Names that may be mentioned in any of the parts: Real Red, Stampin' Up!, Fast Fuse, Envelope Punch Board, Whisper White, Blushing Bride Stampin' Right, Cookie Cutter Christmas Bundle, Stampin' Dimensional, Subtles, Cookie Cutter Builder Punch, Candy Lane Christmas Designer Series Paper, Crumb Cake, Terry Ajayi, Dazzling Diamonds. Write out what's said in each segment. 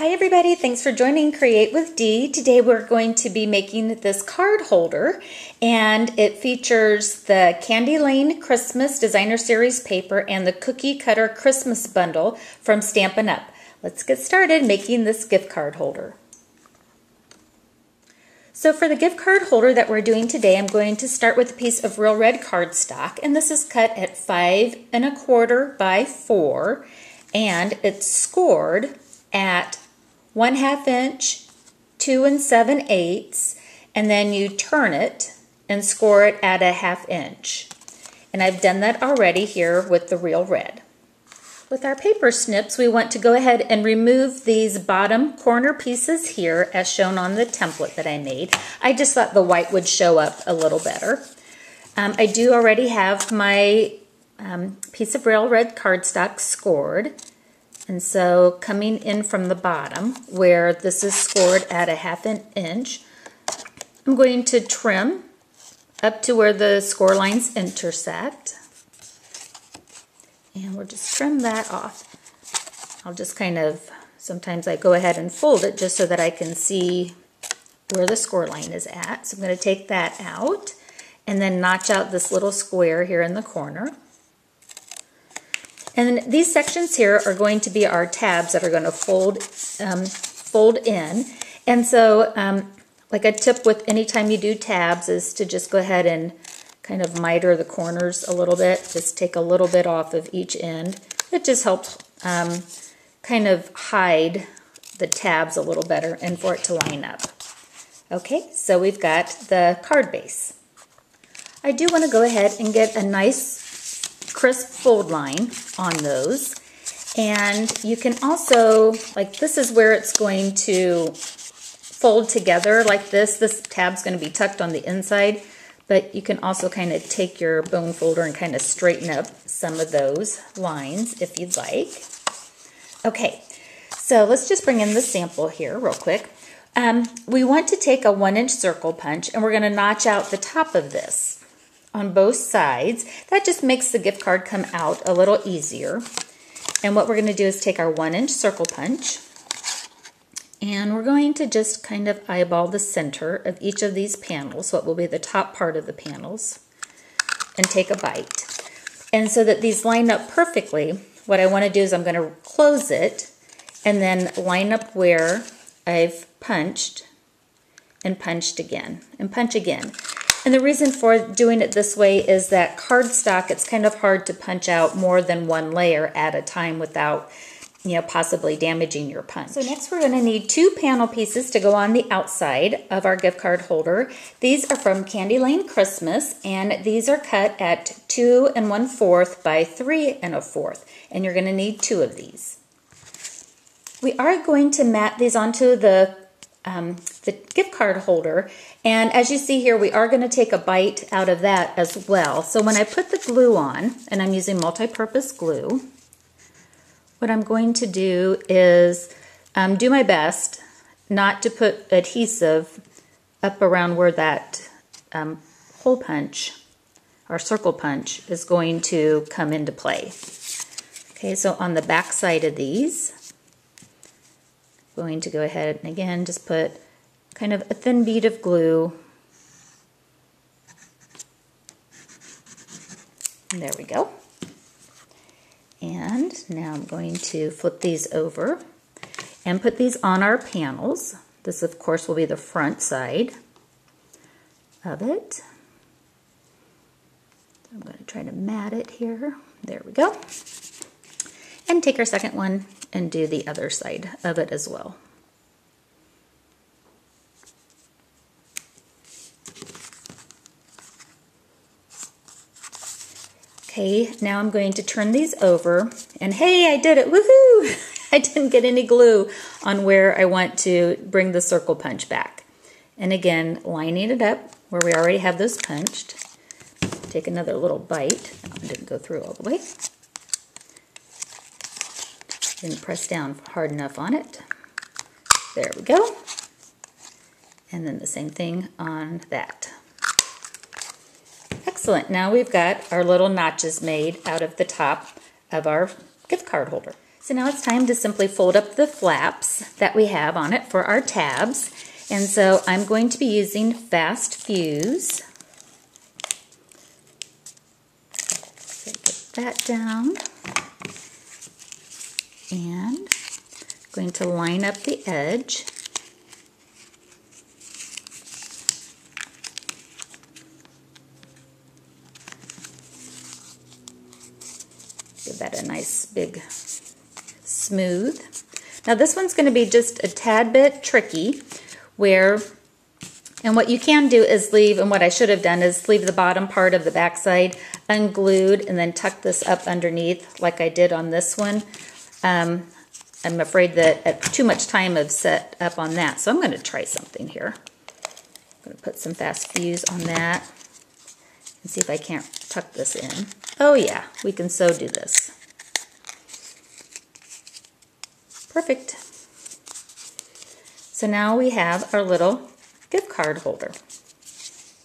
Hi everybody, thanks for joining Create with Dee. Today we're going to be making this card holder, and it features the Candy Lane Christmas Designer Series Paper and the Cookie Cutter Christmas Bundle from Stampin' Up! Let's get started making this gift card holder. So for the gift card holder that we're doing today, I'm going to start with a piece of Real Red cardstock, and this is cut at 5 1/4 by 4, and it's scored at 1/2 inch, 2 7/8, and then you turn it and score it at 1/2 inch. And I've done that already here with the Real Red. With our paper snips, we want to go ahead and remove these bottom corner pieces here as shown on the template that I made. I just thought the white would show up a little better. I do already have my piece of Real Red cardstock scored. And so coming in from the bottom where this is scored at 1/2 inch, I'm going to trim up to where the score lines intersect. And we'll just trim that off. I'll just kind of, sometimes I go ahead and fold it just so that I can see where the score line is at. So I'm going to take that out and then notch out this little square here in the corner. And these sections here are going to be our tabs that are going to fold in. And so like a tip with any time you do tabs is to just go ahead and kind of miter the corners a little bit. Just take a little bit off of each end. It just helps kind of hide the tabs a little better and for it to line up. Okay, so we've got the card base. I do want to go ahead and get a nice crisp fold line on those, and you can also, like, this is where it's going to fold together like this. This tab's going to be tucked on the inside, but you can also kind of take your bone folder and kind of straighten up some of those lines if you'd like. Okay, so let's just bring in the sample here real quick. We want to take a 1-inch circle punch, and we're going to notch out the top of this on both sides. That just makes the gift card come out a little easier. And what we're going to do is take our 1-inch circle punch, and we're going to just kind of eyeball the center of each of these panels, what will be the top part of the panels, and take a bite. And so that these line up perfectly, what I want to do is I'm going to close it and then line up where I've punched and punched again and punch again. And the reason for doing it this way is that cardstock, it's kind of hard to punch out more than one layer at a time without, you know, possibly damaging your punch. So next we're going to need 2 panel pieces to go on the outside of our gift card holder. These are from Candy Lane Christmas, and these are cut at 2 1/4 by 3 1/4, and you're going to need 2 of these. We are going to mat these onto the gift card holder, and as you see here, we are going to take a bite out of that as well. So when I put the glue on, and I'm using multi-purpose glue, what I'm going to do is do my best not to put adhesive up around where that hole punch or circle punch is going to come into play. Okay, so on the back side of these, going to go ahead and again just put kind of a thin bead of glue. And there we go. And now I'm going to flip these over and put these on our panels. This, of course, will be the front side of it. I'm going to try to mat it here. There we go. And take our second one and do the other side of it as well. Okay, now I'm going to turn these over, and hey, I did it, woohoo! I didn't get any glue on where I want to bring the circle punch back. And again, lining it up where we already have those punched. Take another little bite. That one didn't go through all the way. Didn't press down hard enough on it. There we go. And then the same thing on that. Excellent. Now we've got our little notches made out of the top of our gift card holder. So now it's time to simply fold up the flaps that we have on it for our tabs. And so I'm going to be using Fast Fuse. So get that down. And I'm going to line up the edge. Give that a nice big smooth. Now this one's going to be just a tad bit tricky and what you can do is leave, and what I should have done is leave the bottom part of the backside unglued and then tuck this up underneath like I did on this one. I'm afraid that too much time I've set up on that, so I'm going to try something here. I'm going to put some Fast Fuse on that and see if I can't tuck this in. Oh yeah, we can so do this. Perfect. So now we have our little gift card holder.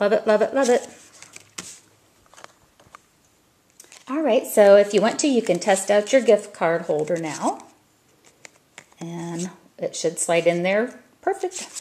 Love it, love it, love it. All right, so if you want to, you can test out your gift card holder now. And it should slide in there. Perfect.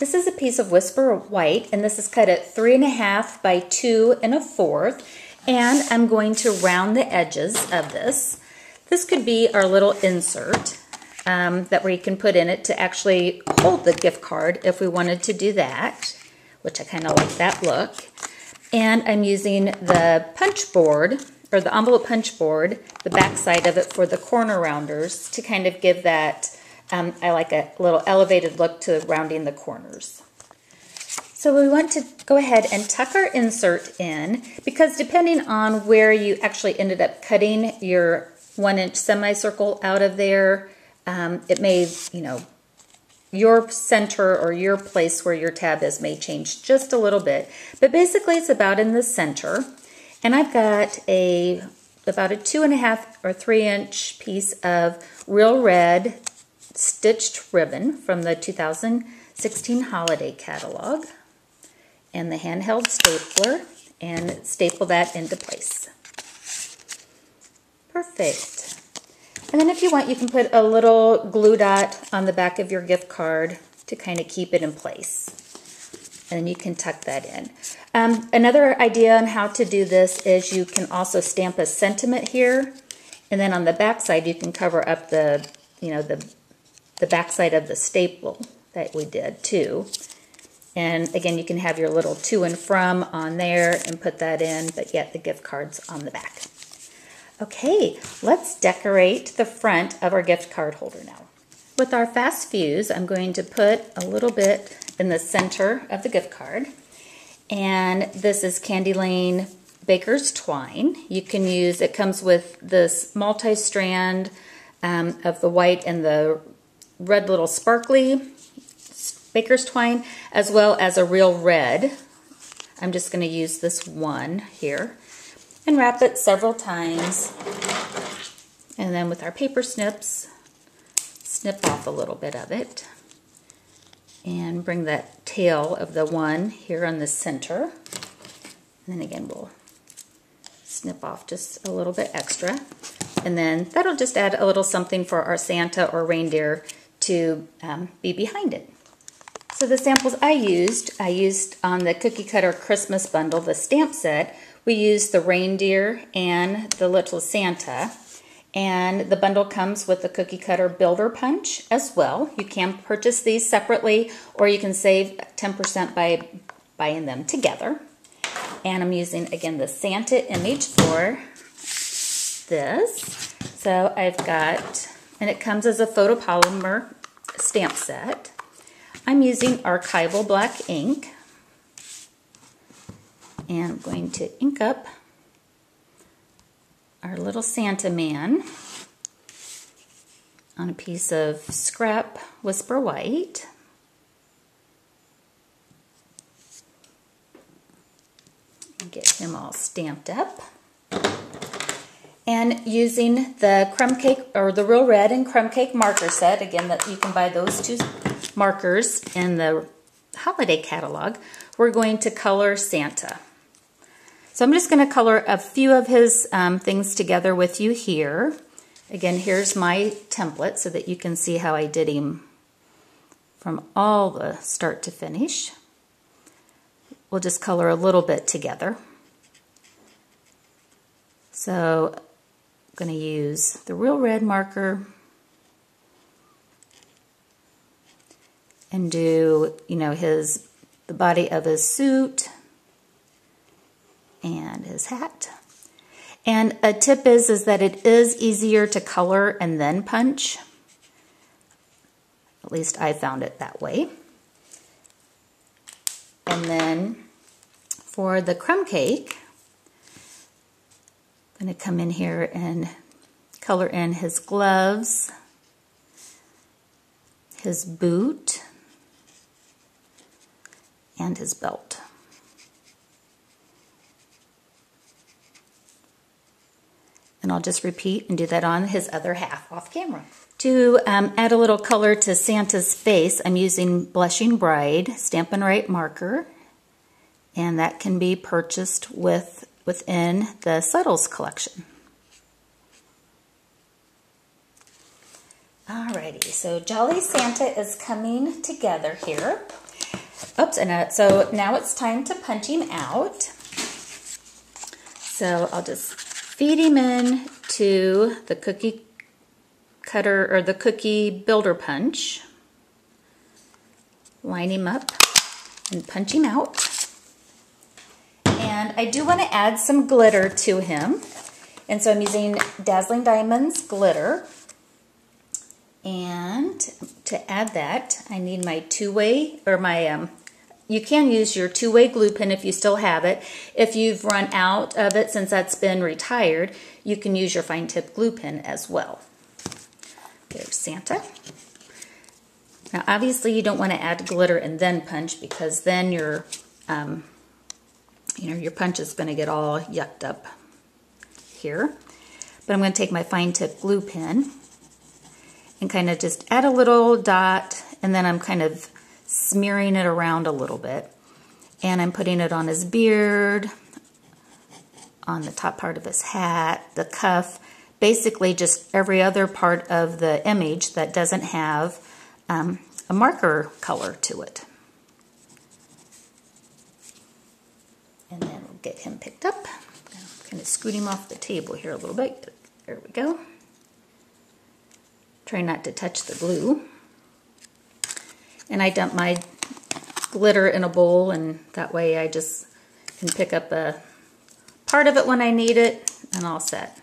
This is a piece of Whisper White, and this is cut at 3.5 by 2.25. And I'm going to round the edges of this. This could be our little insert that we can put in it to actually hold the gift card if we wanted to do that, which I kind of like that look. And I'm using the punch board, or the envelope punch board, the back side of it for the corner rounders to kind of give that, I like a little elevated look to rounding the corners. So we want to go ahead and tuck our insert in, because depending on where you actually ended up cutting your 1-inch semicircle out of there, it may, you know, your center or your place where your tab is may change just a little bit. But basically it's about in the center. And I've got about a 2.5 or 3-inch piece of Real Red stitched ribbon from the 2016 holiday catalog. And the handheld stapler, and staple that into place. Perfect. And then if you want, you can put a little glue dot on the back of your gift card to kind of keep it in place. And then you can tuck that in. Another idea on how to do this is you can also stamp a sentiment here. And then on the back side, you can cover up the, you know, the back side of the staple that we did too. And again, you can have your little to and from on there and put that in, but yet the gift card's on the back. Okay, let's decorate the front of our gift card holder now. With our Fast Fuse, I'm going to put a little bit in the center of the gift card. And this is Candy Lane Baker's Twine. You can use, it comes with this multi-strand of the white and the red little sparkly Baker's Twine, as well as a Real Red. I'm just gonna use this one here. And wrap it several times, and then with our paper snips, snip off a little bit of it and bring that tail of the one here on the center, and then again we'll snip off just a little bit extra, and then that'll just add a little something for our Santa or reindeer to be behind it. So the samples I used on the Cookie Cutter Christmas Bundle, the stamp set, we used the reindeer and the little Santa, and the bundle comes with the Cookie Cutter Builder Punch as well. You can purchase these separately, or you can save 10% by buying them together. And I'm using, again, the Santa image for this. So I've got, and it comes as a photopolymer stamp set. I'm using archival black ink. And I'm going to ink up our little Santa man on a piece of scrap Whisper White. And get him all stamped up. And using the Crumb Cake, or the Real Red and Crumb Cake marker set, again, that you can buy those two markers in the holiday catalog, we're going to color Santa. So I'm just going to color a few of his things together with you here. Again, here's my template so that you can see how I did him from all the start to finish. We'll just color a little bit together. So I'm going to use the Real Red marker and do, you know, the body of his suit and his hat. And a tip is that it is easier to color and then punch. At least I found it that way. And then for the crumb cake, I'm going to come in here and color in his gloves, his boot, and his belt. And I'll just repeat and do that on his other half off camera. To add a little color to Santa's face, I'm using Blushing Bride Stampin' Right marker, and that can be purchased within the Subtles collection. Alrighty, so Jolly Santa is coming together here. Oops, and so now it's time to punch him out. So I'll just feed him in to the cookie cutter or the cookie builder punch. Line him up and punch him out. And I do want to add some glitter to him. And so I'm using Dazzling Diamonds glitter. And to add that, I need my two-way or my you can use your two-way glue pen if you still have it. If you've run out of it since that's been retired, you can use your fine tip glue pen as well. There's Santa. Now obviously you don't want to add glitter and then punch, because then your your punch is going to get all yucked up here. But I'm going to take my fine tip glue pen and kind of just add a little dot, and then I'm kind of smearing it around a little bit, and I'm putting it on his beard, on the top part of his hat, the cuff, basically just every other part of the image that doesn't have a marker color to it. And then we'll get him picked up. I'm kind of scoot him off the table here a little bit. There we go. Try not to touch the glue. And I dump my glitter in a bowl, and that way I just can pick up a part of it when I need it, and all set.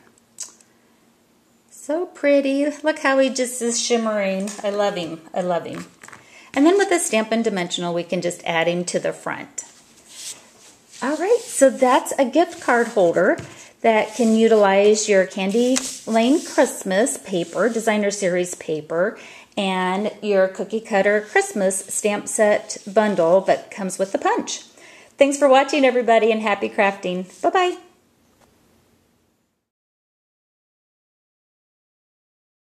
So pretty. Look how he just is shimmering. I love him. I love him. And then with the Stampin' Dimensional, we can just add him to the front. All right, so that's a gift card holder that can utilize your Candy Lane Christmas paper, Designer Series paper, and your Cookie Cutter Christmas stamp set bundle that comes with the punch. Thanks for watching, everybody, and happy crafting. Bye-bye.